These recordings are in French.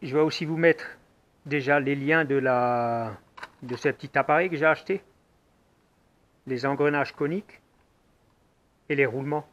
Je vais aussi vous mettre déjà les liens de ce petit appareil que j'ai acheté, les engrenages coniques et les roulements.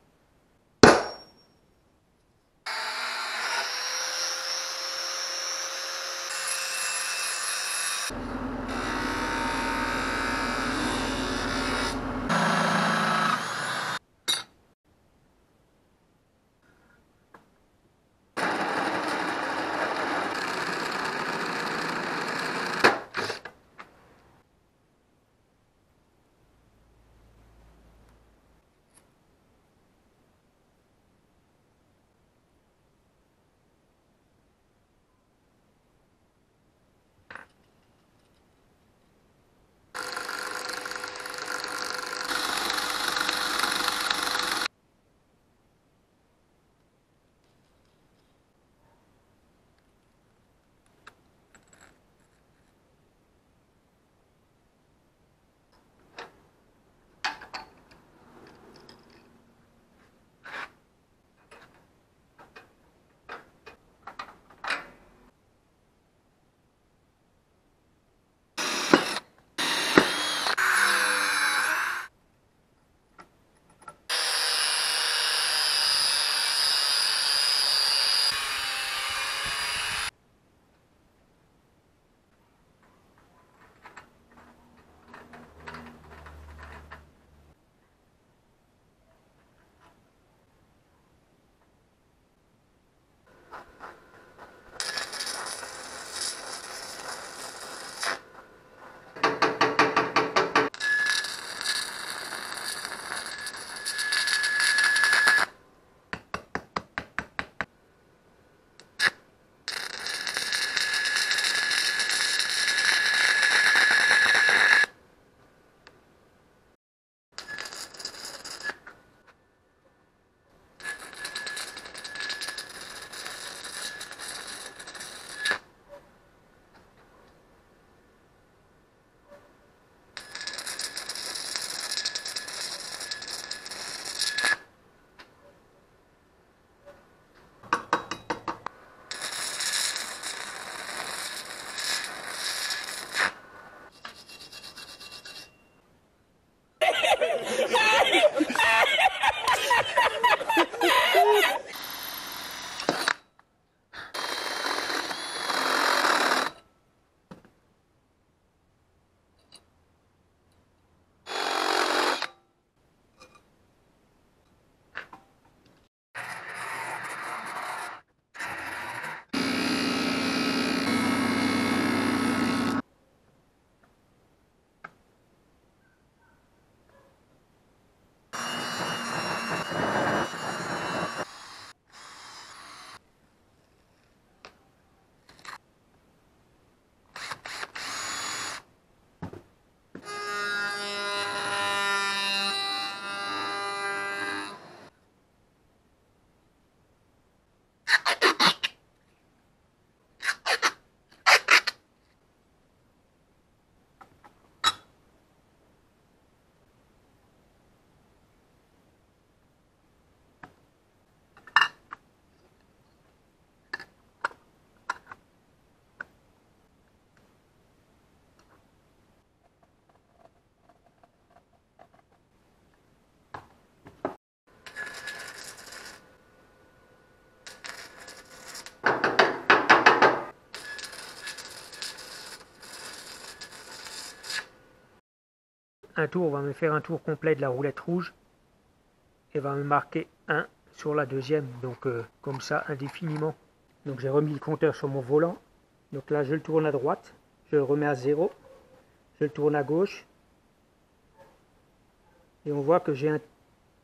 Un tour, on va me faire un tour complet de la roulette rouge et va me marquer 1 sur la deuxième, donc comme ça indéfiniment. Donc j'ai remis le compteur sur mon volant, donc là je le tourne à droite, je le remets à 0, je le tourne à gauche et on voit que j'ai un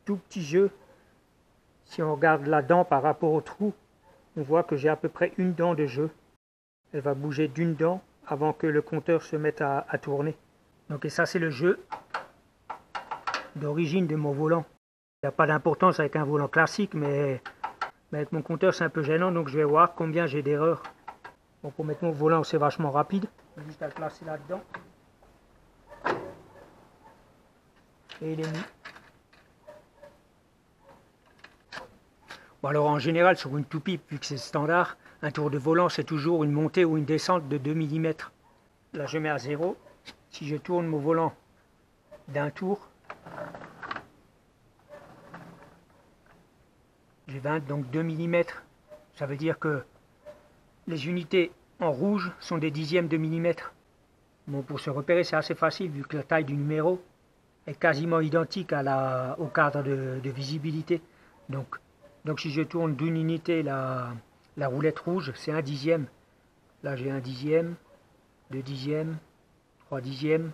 tout petit jeu. Si on regarde la dent par rapport au trou, on voit que j'ai à peu près une dent de jeu. Elle va bouger d'une dent avant que le compteur se mette à tourner. Donc et ça c'est le jeu d'origine de mon volant. Il n'y a pas d'importance avec un volant classique, mais avec mon compteur c'est un peu gênant, donc je vais voir combien j'ai d'erreurs. Bon, pour mettre mon volant c'est vachement rapide, juste à le placer là-dedans. Et il est mis. Bon, alors en général, sur une toupie, vu que c'est standard, un tour de volant, c'est toujours une montée ou une descente de 2 mm. Là, je mets à 0. Si je tourne mon volant d'un tour, j'ai 20, donc 2 mm. Ça veut dire que les unités en rouge sont des dixièmes de millimètre. Bon, pour se repérer, c'est assez facile, vu que la taille du numéro est quasiment identique à au cadre de visibilité. Donc si je tourne d'une unité la roulette rouge, c'est 1/10. Là, j'ai 1/10, 2/10, 3/10.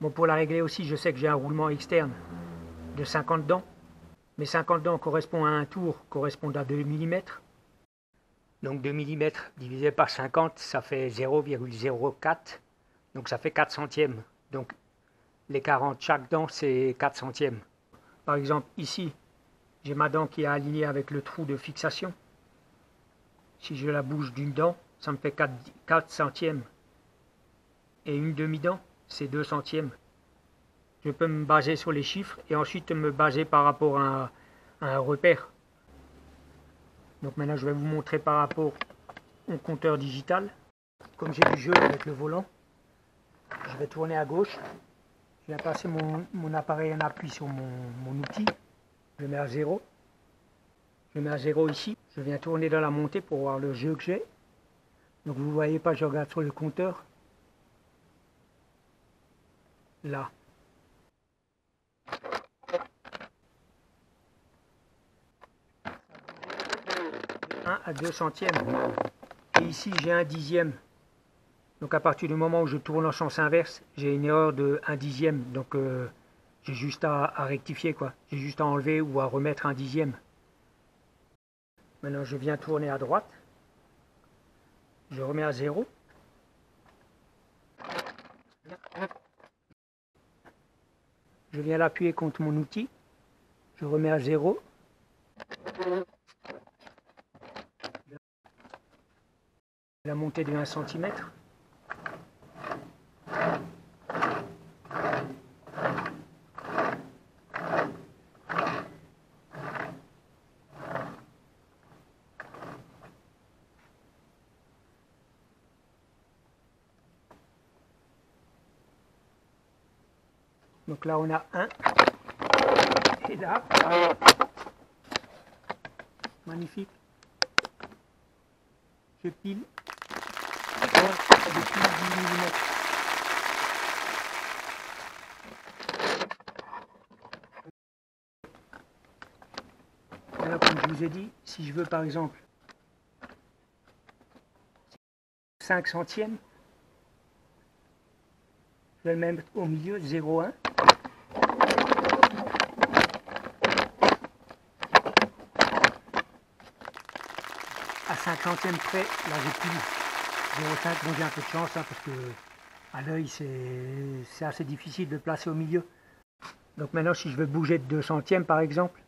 Bon, pour la régler aussi, je sais que j'ai un roulement externe de 50 dents. Mais 50 dents correspond à un tour, correspond à 2 mm. Donc 2 mm divisé par 50, ça fait 0,04. Donc ça fait 4 centièmes. Donc l'écart entre chaque dent, c'est 4 centièmes. Par exemple, ici, j'ai ma dent qui est alignée avec le trou de fixation. Si je la bouge d'une dent, ça me fait 4 centièmes. Et une demi-dent, c'est 2 centièmes. Je peux me baser sur les chiffres et ensuite me baser par rapport à un repère. Donc maintenant, je vais vous montrer par rapport au compteur digital. Comme j'ai du jeu avec le volant, je vais tourner à gauche. Je vais placer mon appareil en appui sur mon outil. Je mets à 0. Je mets à 0 ici. Je viens tourner dans la montée pour voir le jeu que j'ai. Donc vous ne voyez pas, je regarde sur le compteur. Là. À 2 centièmes, et ici j'ai 1/10. Donc à partir du moment où je tourne en sens inverse, j'ai une erreur de 1/10, donc j'ai juste à rectifier, quoi. J'ai juste à enlever ou à remettre 1/10. Maintenant je viens tourner à droite, je remets à 0. Je viens l'appuyer contre mon outil, je remets à 0. La montée de 1 cm. Donc là on a 1. Et là, magnifique. Je pile. Là, comme je vous ai dit, si je veux par exemple 5 centièmes, je vais le mettre au milieu, 0,1. À 5 centièmes près, là j'ai plus. 0,5, bon, j'ai un peu de chance, hein, parce que à l'œil c'est assez difficile de placer au milieu. Donc maintenant, si je veux bouger de 2 centièmes par exemple,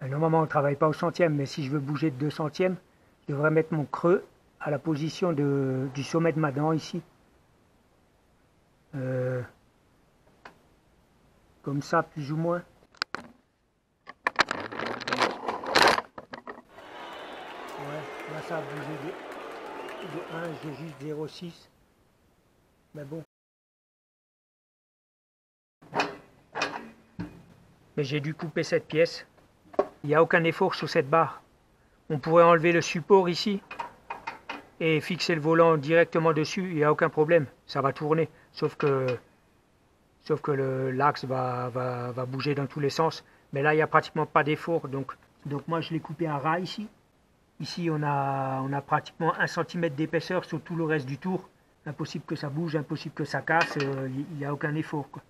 normalement on ne travaille pas au centième, mais si je veux bouger de 2 centièmes, je devrais mettre mon creux à la position du sommet de ma dent ici. Comme ça, plus ou moins. Ouais, là ça a bougé. De 1, j'ai juste 0,6, mais bon. Mais j'ai dû couper cette pièce. Il n'y a aucun effort sur cette barre. On pourrait enlever le support ici et fixer le volant directement dessus, il n'y a aucun problème. Ça va tourner, sauf que l'axe va bouger dans tous les sens. Mais là, il n'y a pratiquement pas d'effort. Donc moi, je l'ai coupé à ras ici. Ici, on a pratiquement 1 cm d'épaisseur sur tout le reste du tour. Impossible que ça bouge, impossible que ça casse, il n'y a aucun effort, quoi.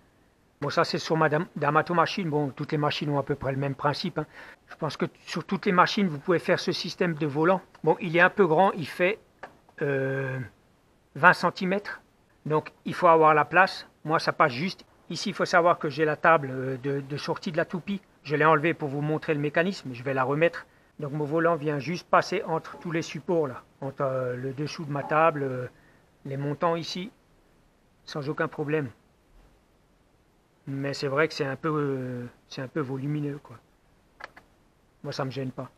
Bon, ça c'est sur ma Damato-machine. Bon, toutes les machines ont à peu près le même principe, hein. Je pense que sur toutes les machines, vous pouvez faire ce système de volant. Bon, il est un peu grand, il fait 20 cm. Donc, il faut avoir la place. Moi, ça passe juste. Ici, il faut savoir que j'ai la table de sortie de la toupie. Je l'ai enlevée pour vous montrer le mécanisme. Je vais la remettre. Donc mon volant vient juste passer entre tous les supports, là, entre le dessous de ma table, les montants ici, sans aucun problème. Mais c'est vrai que c'est un peu volumineux, quoi. Moi, ça me gêne pas.